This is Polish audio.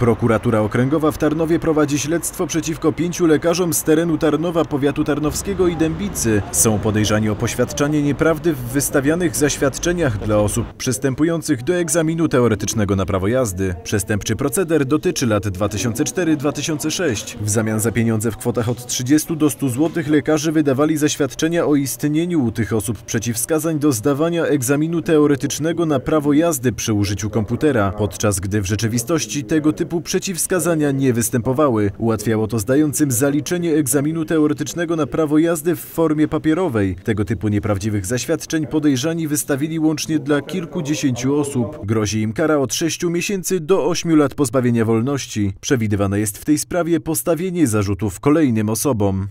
Prokuratura Okręgowa w Tarnowie prowadzi śledztwo przeciwko 5 lekarzom z terenu Tarnowa, powiatu tarnowskiego i Dębicy. Są podejrzani o poświadczanie nieprawdy w wystawianych zaświadczeniach dla osób przystępujących do egzaminu teoretycznego na prawo jazdy. Przestępczy proceder dotyczy lat 2004-2006. W zamian za pieniądze w kwotach od 30 do 100 zł lekarze wydawali zaświadczenia o istnieniu u tych osób przeciwwskazań do zdawania egzaminu teoretycznego na prawo jazdy przy użyciu komputera, podczas gdy w rzeczywistości tego typu przeciwwskazania nie występowały. Ułatwiało to zdającym zaliczenie egzaminu teoretycznego na prawo jazdy w formie papierowej. Tego typu nieprawdziwych zaświadczeń podejrzani wystawili łącznie dla kilkudziesięciu osób. Grozi im kara od 6 miesięcy do 8 lat pozbawienia wolności. Przewidywane jest w tej sprawie postawienie zarzutów kolejnym osobom.